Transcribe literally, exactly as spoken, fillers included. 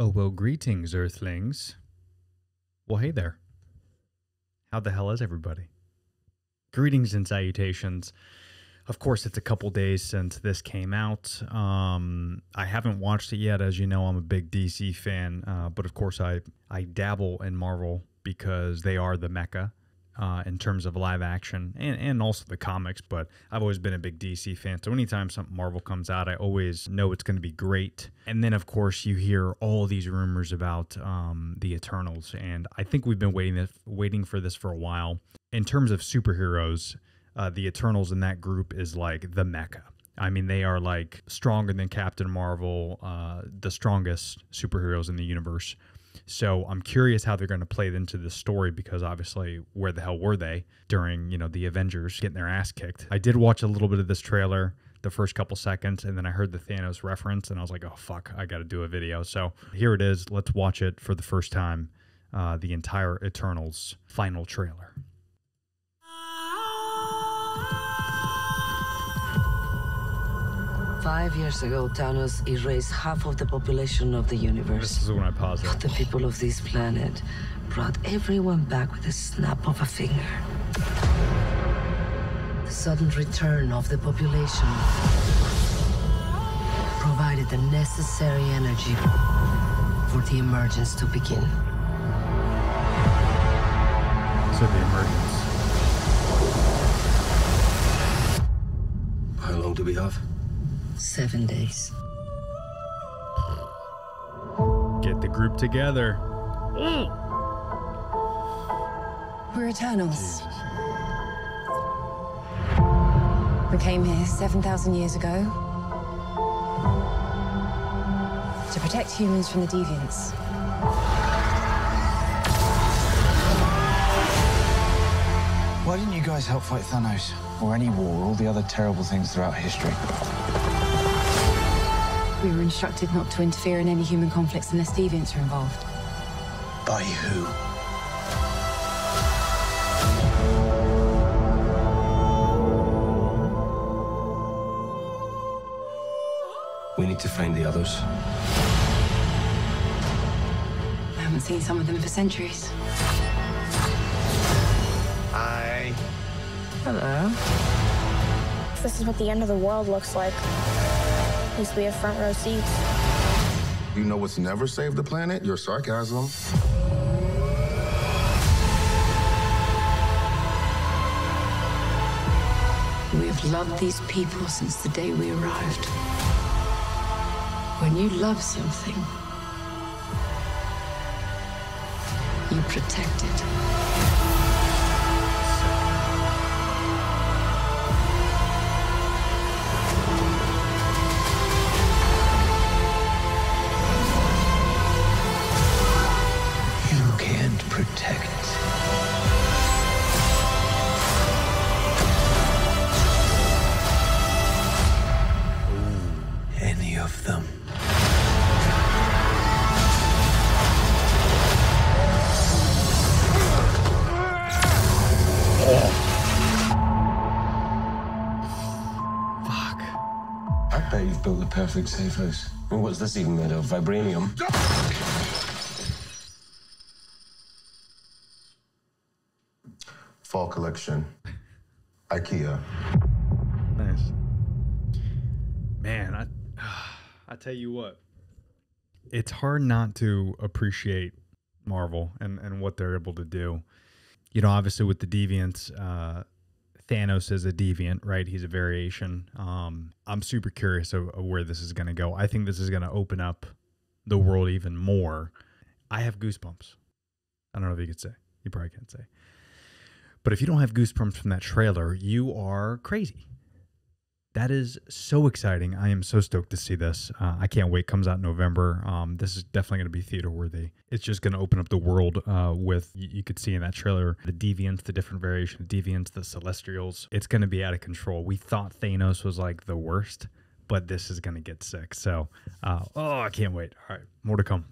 Oh, well, greetings, Earthlings. Well, hey there. How the hell is everybody? Greetings and salutations. Of course, it's a couple days since this came out. Um, I haven't watched it yet. As you know, I'm a big D C fan, uh, but of course I, I dabble in Marvel because they are the mecca uh, in terms of live action and, and also the comics, but I've always been a big D C fan. So anytime something Marvel comes out, I always know it's going to be great. And then, of course, you hear all these rumors about um, the Eternals, and I think we've been waiting, waiting for this for a while. In terms of superheroes, Uh, the Eternals in that group is like the mecca. I mean, they are like stronger than Captain Marvel, uh, the strongest superheroes in the universe. So I'm curious how they're going to play into this story, because obviously where the hell were they during, you know, the Avengers getting their ass kicked? I did watch a little bit of this trailer, the first couple seconds, and then I heard the Thanos reference and I was like, oh, fuck, I got to do a video. So here it is. Let's watch it for the first time, uh, the entire Eternals final trailer. Five years ago, Thanos erased half of the population of the universe. This is when I paused. But the people of this planet brought everyone back with a snap of a finger. The sudden return of the population provided the necessary energy for the emergence to begin. So the emergence. How long do we have? Seven days. Get the group together. Mm. We're Eternals. Jesus. We came here seven thousand years ago to protect humans from the Deviants. Why didn't you guys help fight Thanos? Or any war, all the other terrible things throughout history? We were instructed not to interfere in any human conflicts unless deviants are involved. By who? We need to find the others. I haven't seen some of them for centuries. Hi. Hello. This is what the end of the world looks like. At least we have front row seats. You know what's never saved the planet? Your sarcasm. We have loved these people since the day we arrived. When you love something, you protect it. You've built the perfect safe house. Well, what's this even made of? Vibranium? Fall collection. IKEA. Nice. Man, I, I tell you what. It's hard not to appreciate Marvel and, and what they're able to do. You know, obviously with the Deviants, uh, Thanos is a deviant, right? He's a variation. Um, I'm super curious of, of where this is going to go. I think this is going to open up the world even more. I have goosebumps. I don't know if you could say. You probably can't say. But if you don't have goosebumps from that trailer, you are crazy. That is so exciting. I am so stoked to see this. Uh, I can't wait. Comes out in November. Um, this is definitely going to be theater worthy. It's just going to open up the world uh, with, you, you could see in that trailer, the Deviants, the different variation of Deviants, the Celestials. It's going to be out of control. We thought Thanos was like the worst, but this is going to get sick. So, uh, oh, I can't wait. All right. More to come.